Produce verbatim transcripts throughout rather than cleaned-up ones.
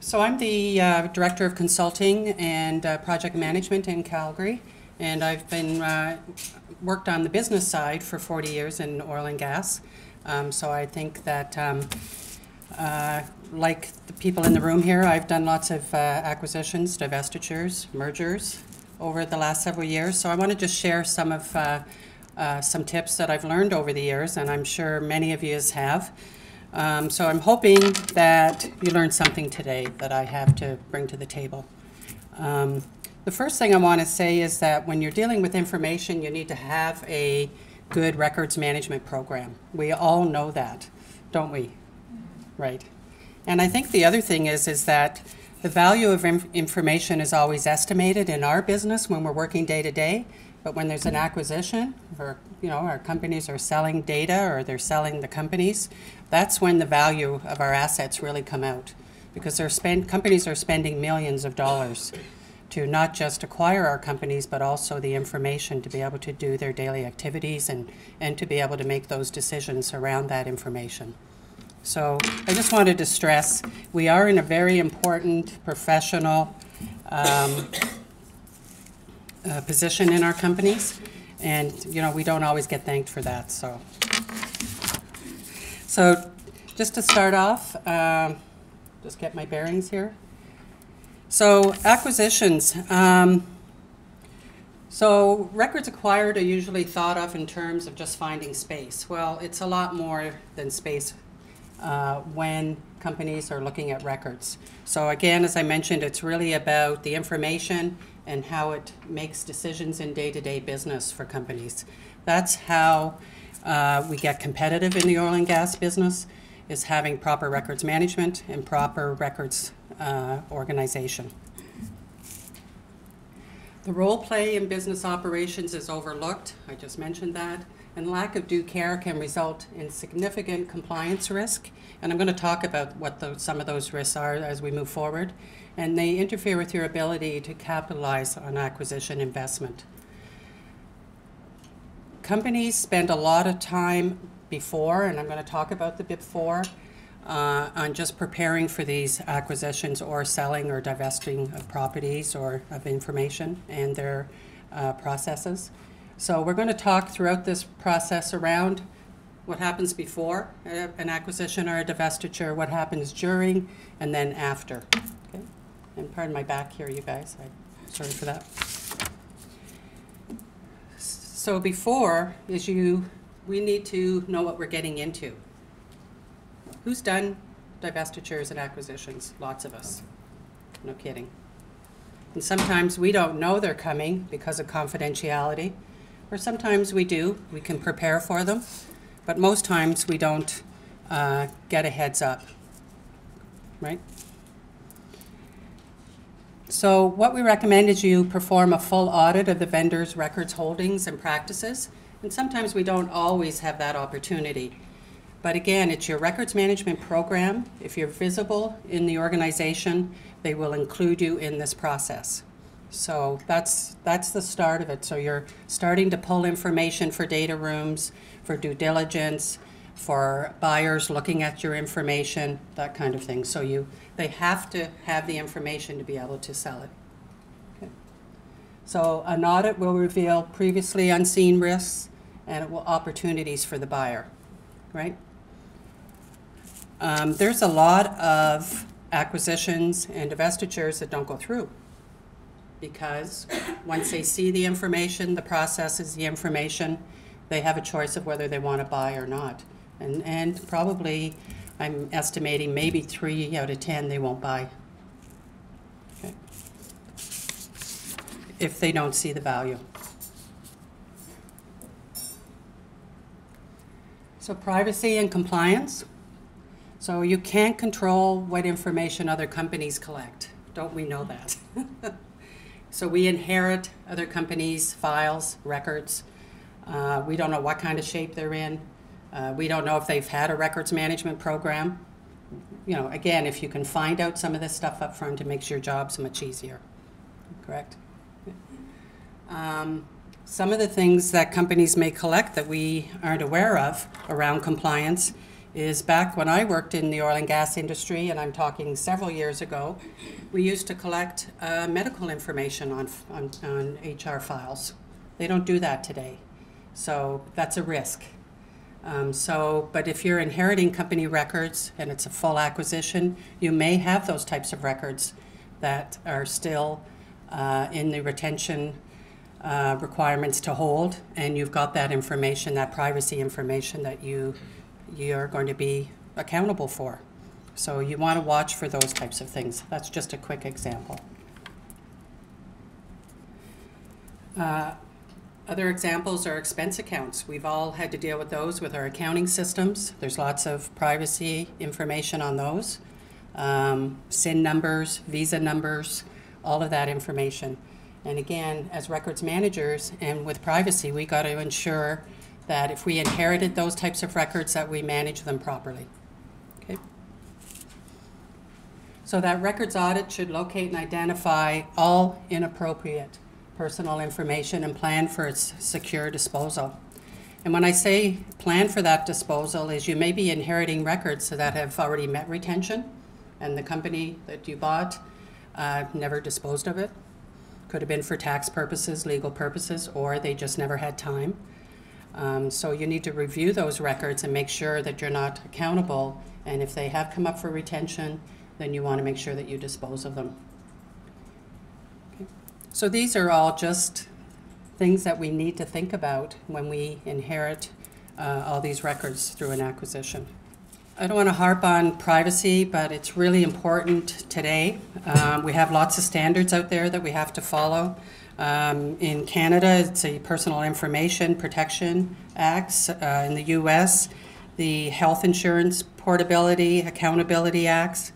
So I'm the uh, Director of Consulting and uh, Project Management in Calgary, and I've been uh, worked on the business side for forty years in oil and gas. Um, so I think that, um, uh, like the people in the room here, I've done lots of uh, acquisitions, divestitures, mergers over the last several years. So I want to just share some of uh, uh, some tips that I've learned over the years, and I'm sure many of you have. Um, so I'm hoping that you learned something today that I have to bring to the table. Um, the first thing I want to say is that when you're dealing with information, you need to have a good records management program. We all know that, don't we? Right. And I think the other thing is, is that the value of inf- information is always estimated in our business when we're working day to day. But when there's an acquisition, or, you know, our companies are selling data or they're selling the companies, that's when the value of our assets really come out, because they're spend, companies are spending millions of dollars to not just acquire our companies, but also the information to be able to do their daily activities and, and to be able to make those decisions around that information. So I just wanted to stress, we are in a very important professional um, Uh, position in our companies, and you know we don't always get thanked for that. So, so just to start off, um, just get my bearings here. So acquisitions. Um, so records acquired are usually thought of in terms of just finding space. Well, it's a lot more than space uh, when companies are looking at records. So again, as I mentioned, it's really about the information and how it makes decisions in day-to-day business for companies. That's how uh, we get competitive in the oil and gas business, is having proper records management and proper records uh, organization. The role play in business operations is overlooked. I just mentioned that. And lack of due care can result in significant compliance risk. And I'm going to talk about what those, some of those risks are as we move forward. And they interfere with your ability to capitalize on acquisition investment. Companies spend a lot of time before, and I'm going to talk about the before, uh, on just preparing for these acquisitions or selling or divesting of properties or of information and their uh, processes. So we're going to talk throughout this process around what happens before an acquisition or a divestiture, what happens during, and then after. And pardon my back here, you guys. I'm sorry for that. So before is you, we need to know what we're getting into. Who's done divestitures and acquisitions? Lots of us. No kidding. And sometimes we don't know they're coming because of confidentiality, or sometimes we do. We can prepare for them, but most times we don't uh, get a heads up, right? So what we recommend is you perform a full audit of the vendor's records holdings and practices, and sometimes we don't always have that opportunity. But again, it's your records management program. If you're visible in the organization, they will include you in this process. So that's, that's the start of it. So you're starting to pull information for data rooms, for due diligence, for buyers looking at your information, that kind of thing. So you, they have to have the information to be able to sell it. Okay. So an audit will reveal previously unseen risks, and it will opportunities for the buyer, right? Um, there's a lot of acquisitions and divestitures that don't go through, because once they see the information, the process is the information, they have a choice of whether they want to buy or not. And, and probably, I'm estimating maybe three out of ten they won't buy, okay, if they don't see the value. So privacy and compliance. So you can't control what information other companies collect. Don't we know that? So we inherit other companies' files, records. Uh, we don't know what kind of shape they're in. Uh, we don't know if they've had a records management program. You know, again, if you can find out some of this stuff up front, it makes your job so much easier. Correct? Um, some of the things that companies may collect that we aren't aware of around compliance is back when I worked in the oil and gas industry, and I'm talking several years ago, we used to collect uh, medical information on, on, on H R files. They don't do that today. So that's a risk. Um, so, but if you're inheriting company records and it's a full acquisition, you may have those types of records that are still uh, in the retention uh, requirements to hold, and you've got that information, that privacy information that you you're going to be accountable for. So you want to watch for those types of things. That's just a quick example. Uh, other examples are expense accounts. We've all had to deal with those with our accounting systems. There's lots of privacy information on those. Um, S I N numbers, Visa numbers, all of that information. And again, as records managers and with privacy, we got to ensure that if we inherited those types of records, that we manage them properly. Okay. So that records audit should locate and identify all inappropriate personal information and plan for its secure disposal. And when I say plan for that disposal is you may be inheriting records that have already met retention, and the company that you bought uh, never disposed of it. Could have been for tax purposes, legal purposes, or they just never had time. Um, so you need to review those records and make sure that you're not accountable, and if they have come up for retention, then you want to make sure that you dispose of them. Okay. So these are all just things that we need to think about when we inherit uh, all these records through an acquisition. I don't want to harp on privacy, but it's really important today. Um, we have lots of standards out there that we have to follow. Um, in Canada, it's a Personal Information Protection Act. Uh, in the U S, the Health Insurance Portability, Accountability Acts.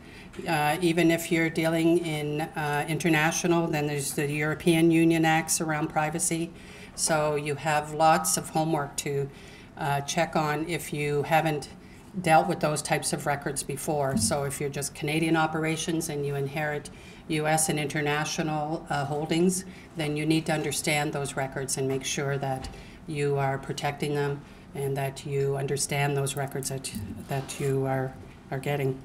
Uh, even if you're dealing in uh, international, then there's the European Union Acts around privacy. So you have lots of homework to uh, check on if you haven't dealt with those types of records before. So if you're just Canadian operations and you inherit U S and international uh, holdings, then you need to understand those records and make sure that you are protecting them and that you understand those records that, that you are, are getting.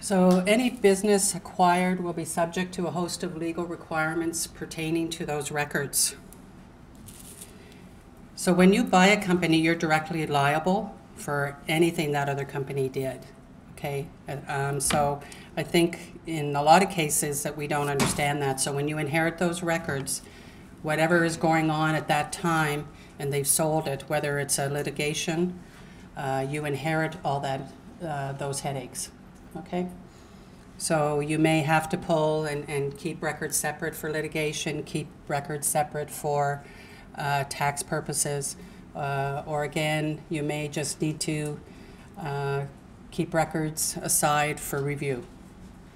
So any business acquired will be subject to a host of legal requirements pertaining to those records. So when you buy a company, you're directly liable for anything that other company did, okay? Um, so I think in a lot of cases that we don't understand that. So when you inherit those records, whatever is going on at that time, and they've sold it, whether it's a litigation, uh, you inherit all that, uh, those headaches, okay? So you may have to pull and, and keep records separate for litigation, keep records separate for Uh, tax purposes, uh, or again, you may just need to uh, keep records aside for review,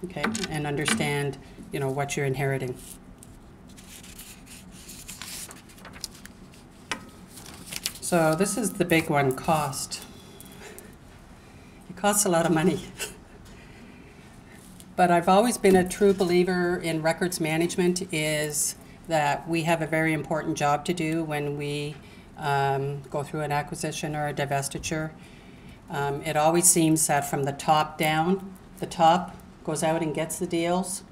okay, and understand, you know, what you're inheriting. So this is the big one, cost. It costs a lot of money. But I've always been a true believer in records management is that we have a very important job to do when we um, go through an acquisition or a divestiture. Um, it always seems that from the top down, the top goes out and gets the deals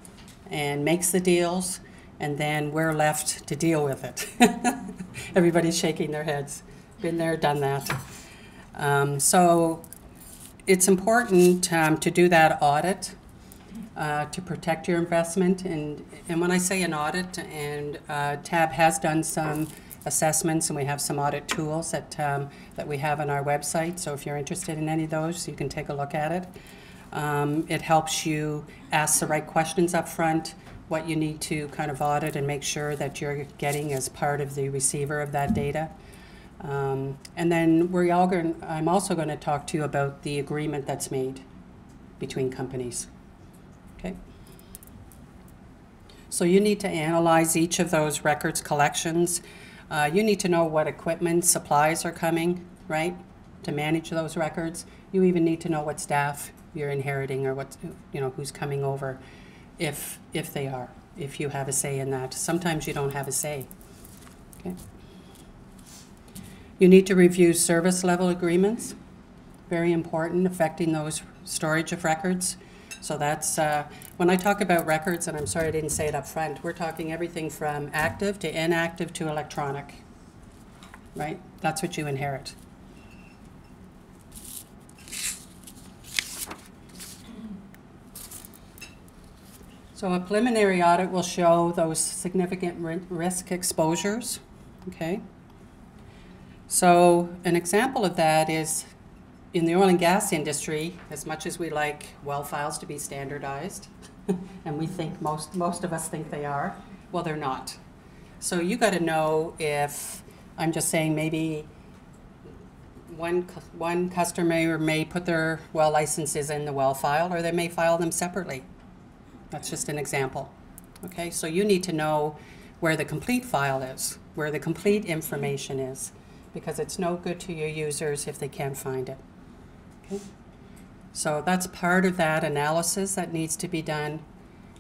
and makes the deals, and then we're left to deal with it. Everybody's shaking their heads. Been there, done that. Um, so it's important um, to do that audit. Uh, to protect your investment, and and when I say an audit, and uh, T A B has done some assessments, and we have some audit tools that um, that we have on our website. So if you're interested in any of those, you can take a look at it. Um, it helps you ask the right questions up front, what you need to kind of audit and make sure that you're getting as part of the receiver of that data. Um, and then we're all going. I'm also going to talk to you about the agreement that's made between companies. So you need to analyze each of those records collections. Uh, you need to know what equipment, supplies are coming, right, to manage those records. You even need to know what staff you're inheriting or what, you know, who's coming over, if if they are, if you have a say in that. Sometimes you don't have a say. Okay. You need to review service level agreements, very important, affecting those storage of records. So that's, uh, when I talk about records, and I'm sorry I didn't say it up front, we're talking everything from active to inactive to electronic, right? That's what you inherit. So a preliminary audit will show those significant risk exposures, okay? So an example of that is in the oil and gas industry, as much as we like well files to be standardized, and we think most, most of us think they are, well, they're not. So you gotta know if, I'm just saying maybe one, one customer may put their well licenses in the well file, or they may file them separately. That's just an example, okay? So you need to know where the complete file is, where the complete information is, because it's no good to your users if they can't find it, okay? So that's part of that analysis that needs to be done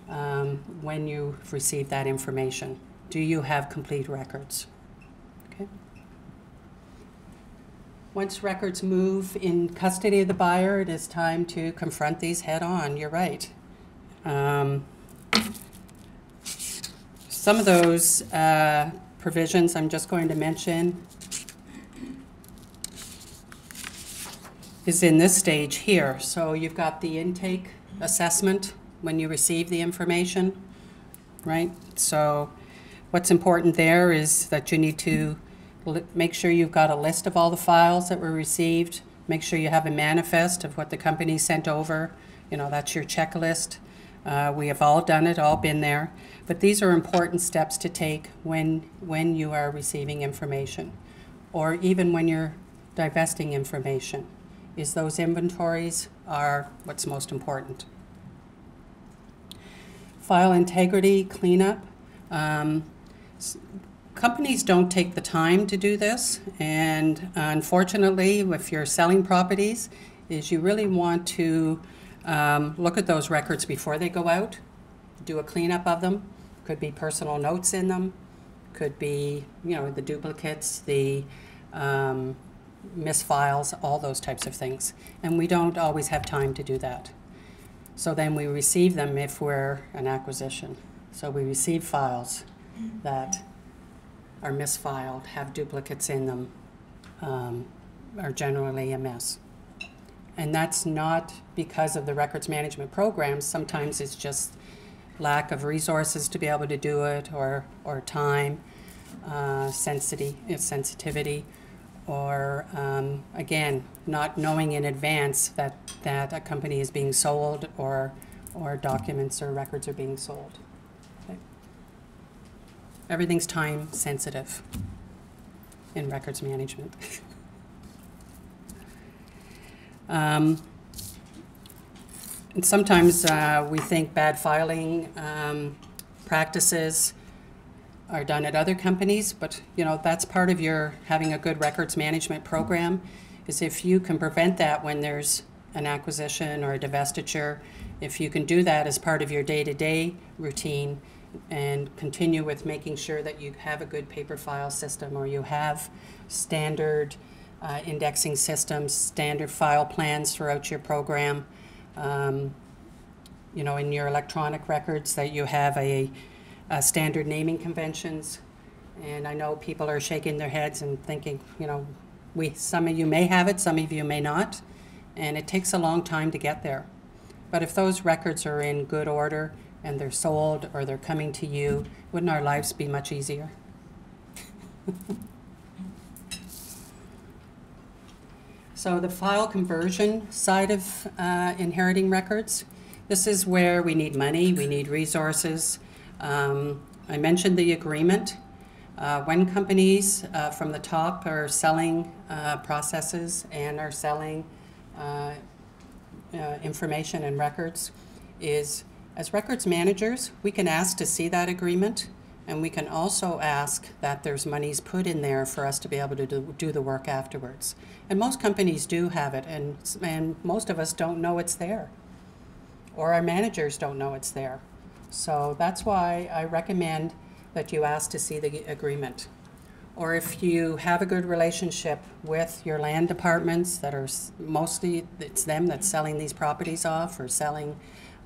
um, when you receive that information. Do you have complete records, okay? Once records move in custody of the buyer, it is time to confront these head on, you're right. Um, some of those uh, provisions I'm just going to mention is in this stage here. So you've got the intake assessment when you receive the information, right? So what's important there is that you need to make sure you've got a list of all the files that were received, make sure you have a manifest of what the company sent over, you know, that's your checklist. Uh, we have all done it, all been there, but these are important steps to take when, when you are receiving information, or even when you're divesting information, is those inventories are what's most important. File integrity, cleanup. Um, companies don't take the time to do this, and unfortunately, if you're selling properties, is you really want to Um, look at those records before they go out, do a cleanup of them. Could be personal notes in them, could be, you know, the duplicates, the um, misfiles, all those types of things. And we don't always have time to do that. So then we receive them if we're an acquisition. So we receive files that are misfiled, have duplicates in them, um, are generally a mess. And that's not because of the records management programs. Sometimes it's just lack of resources to be able to do it, or, or time, uh, sensitivity, or um, again, not knowing in advance that, that a company is being sold, or, or documents or records are being sold. Okay. Everything's time sensitive in records management. Um, and sometimes uh, we think bad filing um, practices are done at other companies, but you know, that's part of your having a good records management program, is if you can prevent that when there's an acquisition or a divestiture, if you can do that as part of your day-to-day routine and continue with making sure that you have a good paper file system, or you have standard Uh, indexing systems, standard file plans throughout your program. Um, you know, in your electronic records, that you have a, a standard naming conventions. And I know people are shaking their heads and thinking, you know, we, some of you may have it, some of you may not. And it takes a long time to get there. But if those records are in good order and they're sold or they're coming to you, wouldn't our lives be much easier? So the file conversion side of uh, inheriting records, this is where we need money, we need resources. Um, I mentioned the agreement. Uh, when companies uh, from the top are selling uh, processes and are selling uh, uh, information and records, is as records managers, we can ask to see that agreement, and we can also ask that there's monies put in there for us to be able to do, do the work afterwards. And most companies do have it, and, and most of us don't know it's there, or our managers don't know it's there. So that's why I recommend that you ask to see the agreement. or if you have a good relationship with your land departments that are mostly, it's them that's selling these properties off or selling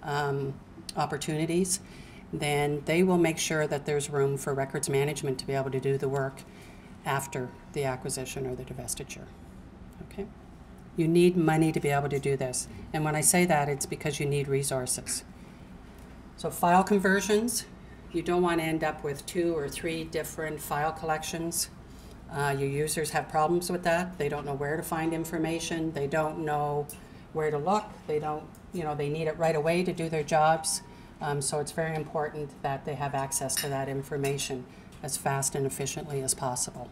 um, opportunities, then they will make sure that there's room for records management to be able to do the work after the acquisition or the divestiture. Okay? You need money to be able to do this. And when I say that, it's because you need resources. So file conversions, you don't want to end up with two or three different file collections. Uh, your users have problems with that. They don't know where to find information. They don't know where to look. They don't, you know, they need it right away to do their jobs. Um, so it's very important that they have access to that information as fast and efficiently as possible.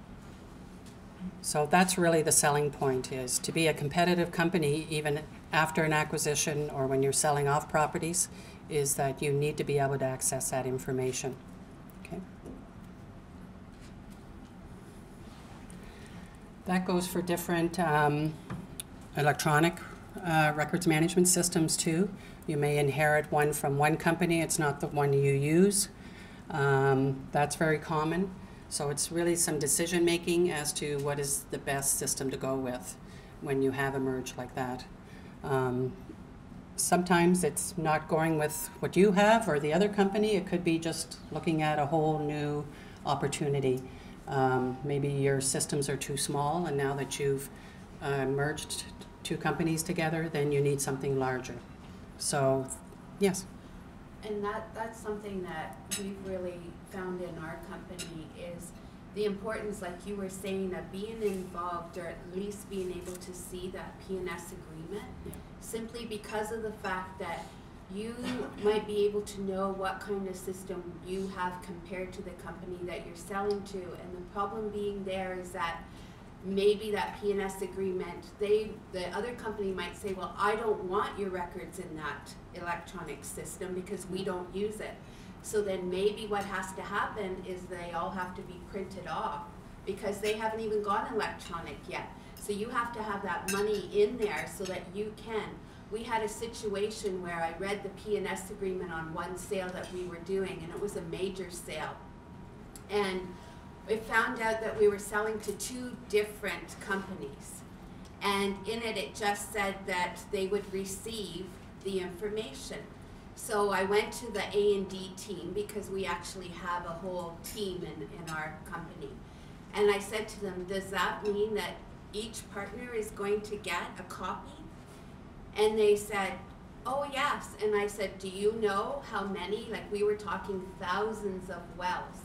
So that's really the selling point, is to be a competitive company even after an acquisition or when you're selling off properties, is that you need to be able to access that information. Okay. That goes for different um, electronic uh, records management systems too. You may inherit one from one company, it's not the one you use. Um, that's very common. So it's really some decision making as to what is the best system to go with when you have a merge like that. Um, sometimes it's not going with what you have or the other company. It could be just looking at a whole new opportunity. Um, maybe your systems are too small, and now that you've uh, merged two companies together, then you need something larger. So, yes. And that, that's something that we've really found in our company, is the importance, like you were saying, of being involved, or at least being able to see that P and S agreement, yeah. Simply because of the fact that you might be able to know what kind of system you have compared to the company that you're selling to. And the problem being there is that maybe that P and S agreement, they, the other company might say, well, I don't want your records in that electronic system because we don't use it. So then maybe what has to happen is they all have to be printed off because they haven't even gone electronic yet. So you have to have that money in there so that you can. We had a situation where I read the P and S agreement on one sale that we were doing, and it was a major sale. And we found out that we were selling to two different companies. And in it, it just said that they would receive the information. So I went to the A and D team, because we actually have a whole team in, in our company. And I said to them, does that mean that each partner is going to get a copy? And they said, oh yes. And I said, do you know how many? Like, we were talking thousands of wells.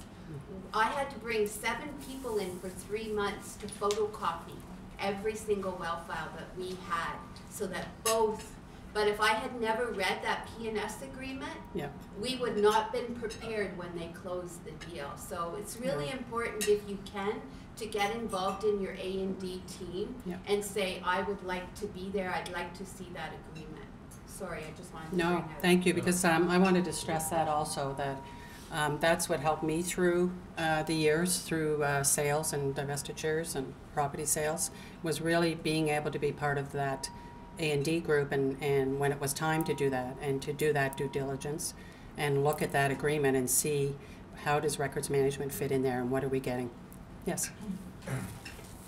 I had to bring seven people in for three months to photocopy every single well file that we had, so that both, but if I had never read that P and S agreement, yeah. we would not have been prepared when they closed the deal. So it's really yeah. important, if you can, to get involved in your A and D team yeah. and say, I would like to be there, I'd like to see that agreement. Sorry, I just wanted to No, thank you, because um, I wanted to stress that also, that Um, that's what helped me through uh, the years, through uh, sales and divestitures and property sales, was really being able to be part of that A and D group, and, and when it was time to do that, and to do that due diligence and look at that agreement and see how does records management fit in there and what are we getting. Yes?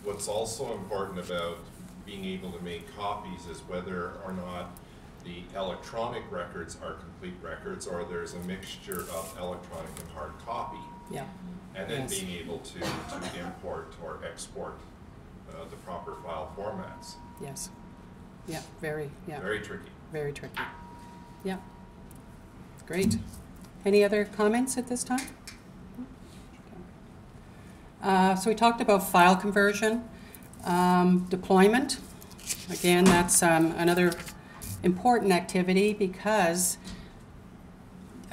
What's also important about being able to make copies is whether or not the electronic records are complete records, or there's a mixture of electronic and hard copy. Yeah. And then yes. being able to, to import or export uh, the proper file formats. Yes. Yeah, very, yeah. Very tricky. Very tricky. Yeah. Great. Any other comments at this time? Uh, so we talked about file conversion, um, deployment. Again, that's um, another important activity, because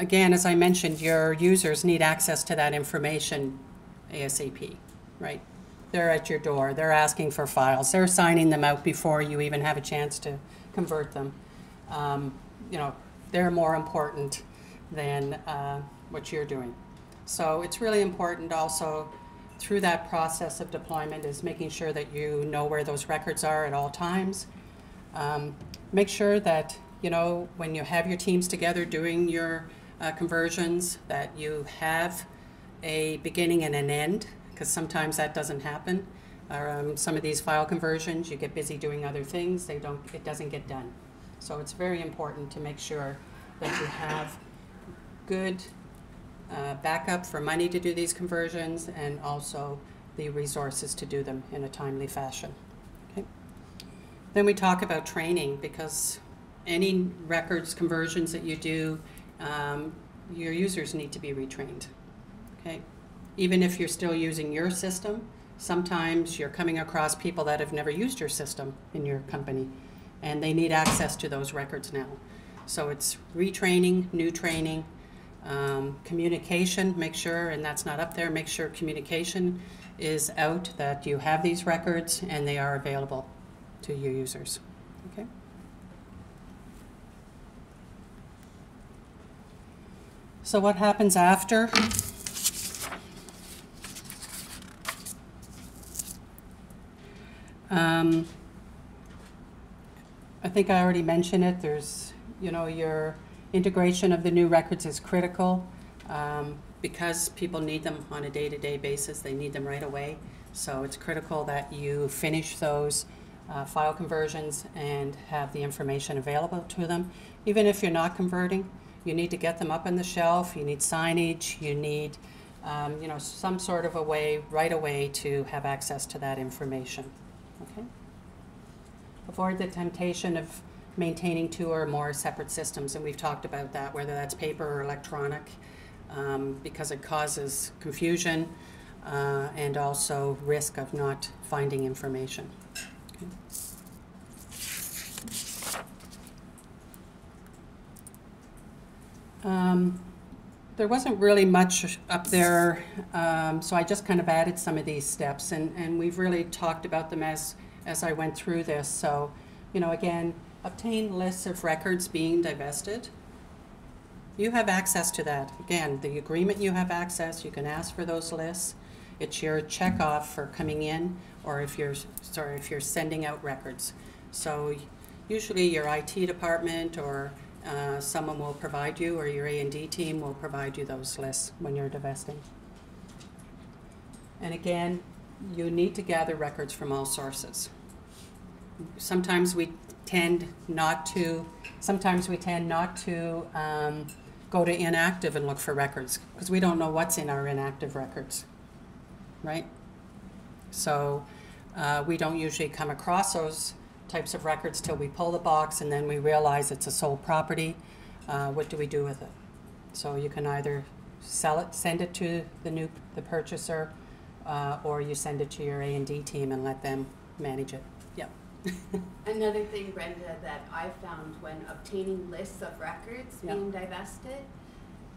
again, as I mentioned, your users need access to that information ASAP, right? They're at your door, they're asking for files, they're signing them out before you even have a chance to convert them. Um, you know, they're more important than uh, what you're doing. So it's really important also through that process of deployment is making sure that you know where those records are at all times. Um, Make sure that, you know, when you have your teams together doing your uh, conversions, that you have a beginning and an end, because sometimes that doesn't happen. Um, some of these file conversions, you get busy doing other things, they don't, it doesn't get done. So it's very important to make sure that you have good uh, backup for money to do these conversions, and also the resources to do them in a timely fashion. Okay. Then we talk about training, because any records conversions that you do, um, your users need to be retrained. Okay. Even if you're still using your system, sometimes you're coming across people that have never used your system in your company, and they need access to those records now. So it's retraining, new training, um, communication, make sure, and that's not up there, make sure communication is out that you have these records and they are available to your users. Okay. So what happens after? Um, I think I already mentioned it. There's, you know, your integration of the new records is critical um, because people need them on a day-to-day basis. They need them right away. So it's critical that you finish those uh, file conversions and have the information available to them. Even if you're not converting, you need to get them up on the shelf. You need signage. You need, um, you know, some sort of a way right away to have access to that information. Okay. Avoid the temptation of maintaining two or more separate systems, and we've talked about that, whether that's paper or electronic, um, because it causes confusion uh, and also risk of not finding information. Okay. Um, there wasn't really much up there, um, so I just kind of added some of these steps, and, and we've really talked about them as, as I went through this. So, you know, again, obtain lists of records being divested. You have access to that. Again, the agreement, you have access, you can ask for those lists. It's your checkoff for coming in, or if you're, sorry, if you're sending out records. So usually your I T department or Uh, someone will provide you, or your A and D team will provide you those lists when you're divesting. And again, you need to gather records from all sources. Sometimes we tend not to, sometimes we tend not to um, go to inactive and look for records, because we don't know what's in our inactive records, right? So uh, we don't usually come across those types of records till we pull the box, and then we realize it's a sole property. Uh, what do we do with it? So you can either sell it, send it to the new the purchaser, uh, or you send it to your A and D team and let them manage it. Yep. Another thing, Brenda, that I found when obtaining lists of records yep. being divested,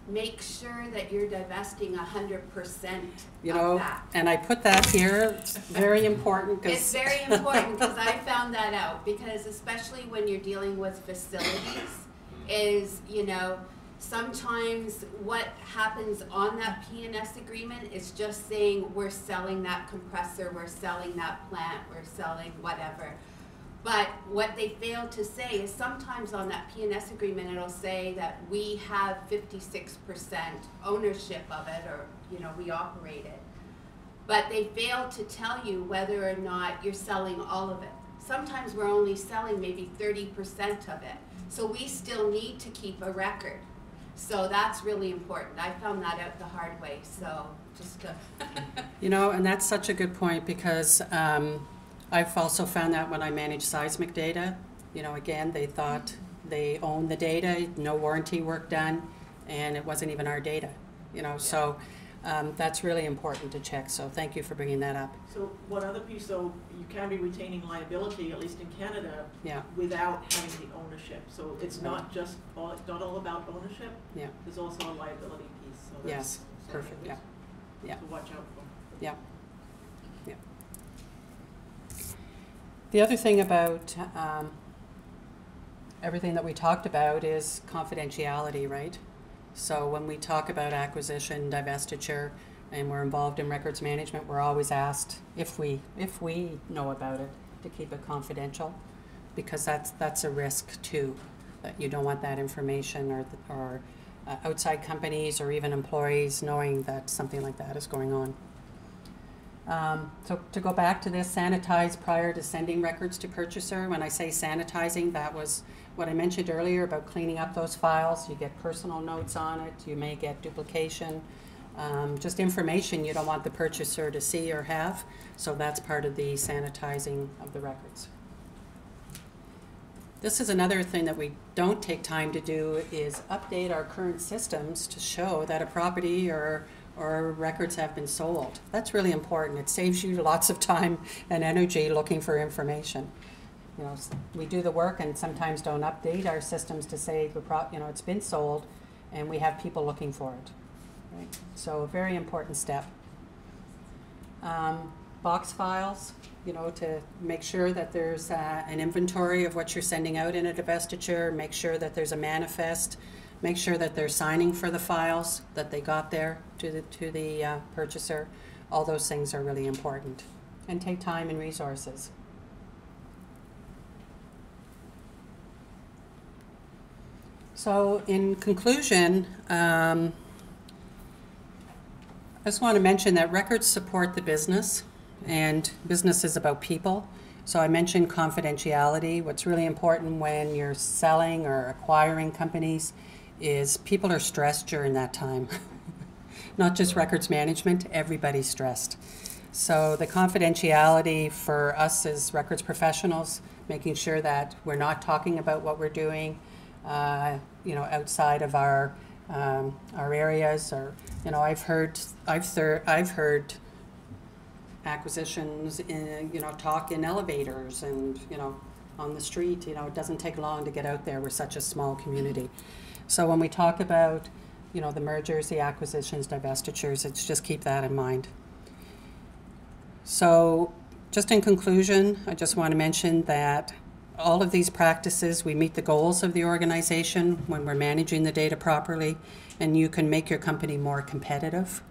make sure that you're divesting one hundred percent you know, of that. And I put that here. It's very important. Cause it's very important because I found that out, because especially when you're dealing with facilities is, you know, sometimes what happens on that P and S agreement is just saying we're selling that compressor, we're selling that plant, we're selling whatever. But what they fail to say is sometimes on that P and S agreement it'll say that we have fifty-six percent ownership of it, or you know, we operate it. But they fail to tell you whether or not you're selling all of it. Sometimes we're only selling maybe thirty percent of it. So we still need to keep a record. So that's really important. I found that out the hard way. So just to you know, and that's such a good point, because um, I've also found that when I manage seismic data, you know, again, they thought they owned the data, no warranty work done, and it wasn't even our data, you know, yeah. So um, that's really important to check, so thank you for bringing that up. So one other piece, though, you can be retaining liability, at least in Canada, yeah. without having the ownership, so it's right. not just, all, not all about ownership, yeah. there's also a liability piece. So that's yes, perfect, yeah. yeah. To watch out for. Yeah. The other thing about um, everything that we talked about is confidentiality, right? So when we talk about acquisition, divestiture, and we're involved in records management, we're always asked if we if we know about it to keep it confidential, because that's that's a risk too, that you don't want that information or or uh, outside companies or even employees knowing that something like that is going on. Um, so to go back to this, sanitize prior to sending records to purchaser. When I say sanitizing, that was what I mentioned earlier about cleaning up those files. You get personal notes on it. You may get duplication, um, just information you don't want the purchaser to see or have. So that's part of the sanitizing of the records. This is another thing that we don't take time to do, is update our current systems to show that a property or or records have been sold. That's really important. It saves you lots of time and energy looking for information. You know, we do the work and sometimes don't update our systems to say the pro you know it's been sold, and we have people looking for it. Right? So a very important step. Um, box files, you know, to make sure that there's uh, an inventory of what you're sending out in a divestiture. Make sure that there's a manifest. Make sure that they're signing for the files, that they got there to the, to the uh, purchaser. All those things are really important and take time and resources. So in conclusion, um, I just want to mention that records support the business, and business is about people. So I mentioned confidentiality. What's really important when you're selling or acquiring companies is people are stressed during that time. Not just records management, everybody's stressed. So the confidentiality for us as records professionals, making sure that we're not talking about what we're doing, uh, you know, outside of our um, our areas, or you know, I've heard I've I've heard acquisitions in, you know, talk in elevators and you know on the street. You know, it doesn't take long to get out there. We're such a small community. So when we talk about, you know, the mergers, the acquisitions, divestitures, it's just keep that in mind. So just in conclusion, I just want to mention that all of these practices, we meet the goals of the organization when we're managing the data properly, and you can make your company more competitive,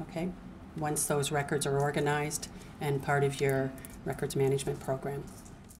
okay, once those records are organized and part of your records management program.